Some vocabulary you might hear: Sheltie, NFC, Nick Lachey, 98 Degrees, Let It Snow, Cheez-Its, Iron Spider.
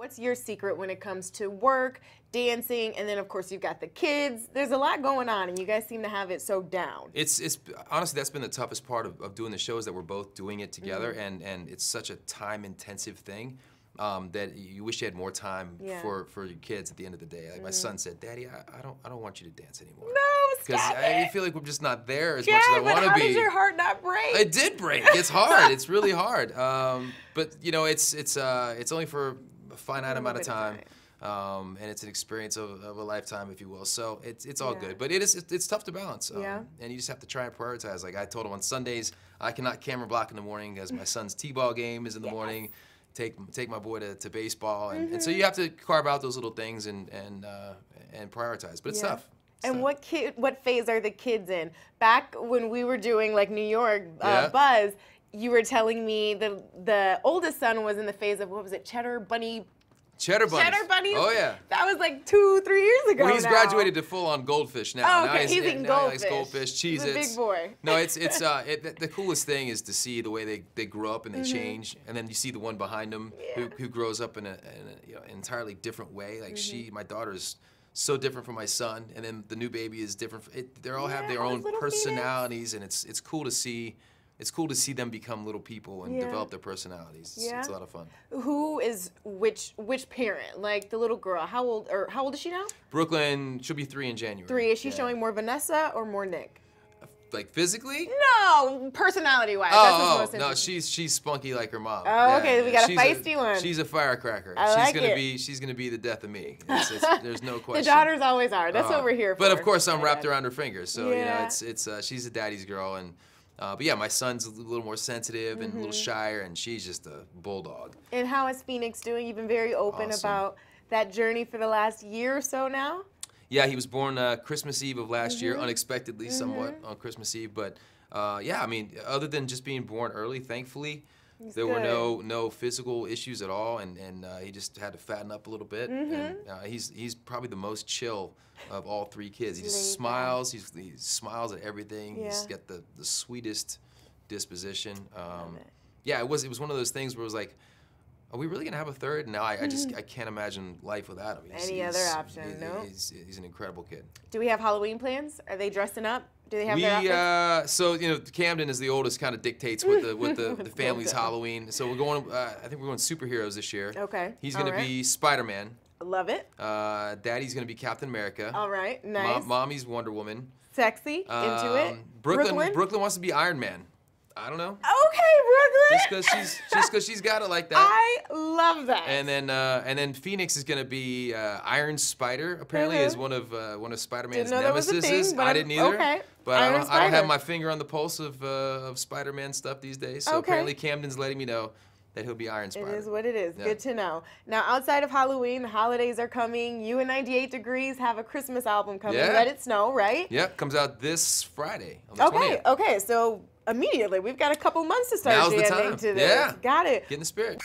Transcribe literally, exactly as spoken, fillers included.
What's your secret when it comes to work, dancing, and then of course you've got the kids? There's a lot going on and you guys seem to have it so down. It's, it's honestly, that's been the toughest part of, of doing the show, is that we're both doing it together, mm-hmm. and, and it's such a time intensive thing. Um, that you wish you had more time yeah. for for your kids at the end of the day. Like mm-hmm. my son said, "Daddy, I, I don't I don't want you to dance anymore." No, because I feel like we're just not there as yeah, much as I want to be. How did your heart not break? It did break. It's hard. It's really hard. Um, but you know, it's it's uh, it's only for a finite a amount of time, of time. Um, and it's an experience of, of a lifetime, if you will. So it's it's all yeah. good. But it is it's, it's tough to balance. Um, yeah. And you just have to try and prioritize. Like I told him on Sundays, I cannot camera block in the morning because my son's t-ball game is in the yes. morning. Take take my boy to, to baseball, and, mm-hmm. and so you have to carve out those little things and and uh, and prioritize. But it's yeah. tough. It's and tough. what kid what phase are the kids in? Back when we were doing like New York uh, yeah. Buzz, you were telling me the the oldest son was in the phase of what was it, Cheddar Bunny? Cheddar bunnies. Cheddar bunnies. Oh yeah. That was like two, three years ago. Well, he's now. graduated to full-on goldfish now. Oh, okay. Now he's, he's eating now goldfish. He likes goldfish, Cheez-Its. He's a big boy. No, it's it's uh, it, the coolest thing is to see the way they, they grow up and they mm-hmm. change, and then you see the one behind them yeah. who, who grows up in a, in a you know, entirely different way. Like mm-hmm. she, my daughter's so different from my son, and then the new baby is different. It, they all yeah, have their own personalities, fetus. and it's it's cool to see. It's cool to see them become little people and yeah. develop their personalities. It's, yeah. it's a lot of fun. Who is which which parent? Like the little girl, how old or how old is she now? Brooklyn, she'll be three in January. Three. Is she yeah. showing more Vanessa or more Nick? Like physically? No, personality-wise. Oh, That's oh no, she's she's spunky like her mom. Oh, yeah, okay, yeah. we got a she's feisty a, one. She's a firecracker. I she's like gonna it. be she's gonna be the death of me. It's, it's, there's no question. The daughters always are. That's uh, what we're here for. But of course, I'm wrapped around her finger, so yeah. you know, it's it's uh, she's a daddy's girl. And Uh, but yeah, my son's a little more sensitive and mm-hmm. a little shyer, and she's just a bulldog. And how is Phoenix doing? You've been very open awesome. about that journey for the last year or so now? Yeah, he was born uh, Christmas Eve of last mm-hmm. year, unexpectedly mm-hmm. somewhat on Christmas Eve. But uh, yeah, I mean, other than just being born early, thankfully, He's there good. were no no physical issues at all, and and uh, he just had to fatten up a little bit. Mm-hmm. And uh, he's he's probably the most chill of all three kids. He just smiles. He's, he smiles at everything. Yeah. He's got the the sweetest disposition. Um, it. Yeah, it was it was one of those things where it was like, are we really gonna have a third? No, I, I just I can't imagine life without him. He's, Any he's, other option? He's, no. He's, he's an incredible kid. Do we have Halloween plans? Are they dressing up? Do they have we, their outfits? Uh, so you know, Camden is the oldest. Kind of dictates what the what the, the family's Halloween. So we're going. Uh, I think we're going superheroes this year. Okay. He's gonna right. be Spider-Man. Love it. Uh, Daddy's gonna be Captain America. All right. Nice. Mom, mommy's Wonder Woman. Sexy. Into um, it. Brooklyn, Brooklyn. Brooklyn wants to be Iron Man. I don't know. Okay, Brooklyn. Just because she's just because she's got it like that. I love that. And then uh, and then Phoenix is gonna be uh, Iron Spider. Apparently, mm-hmm. is one of uh, one of Spider-Man's nemesis. I I'm, didn't either. Okay. But I don't, I don't have my finger on the pulse of, uh, of Spider-Man stuff these days, so okay. apparently Camden's letting me know that he'll be Iron Spider. It is what it is. Yeah. Good to know. Now, outside of Halloween, the holidays are coming. You and ninety-eight degrees have a Christmas album coming. Yeah. Let It Snow, right? Yep, comes out this Friday on the okay, twentieth. Okay, so immediately. We've got a couple months to start jamming to this. Yeah. Got it. Get in the spirit.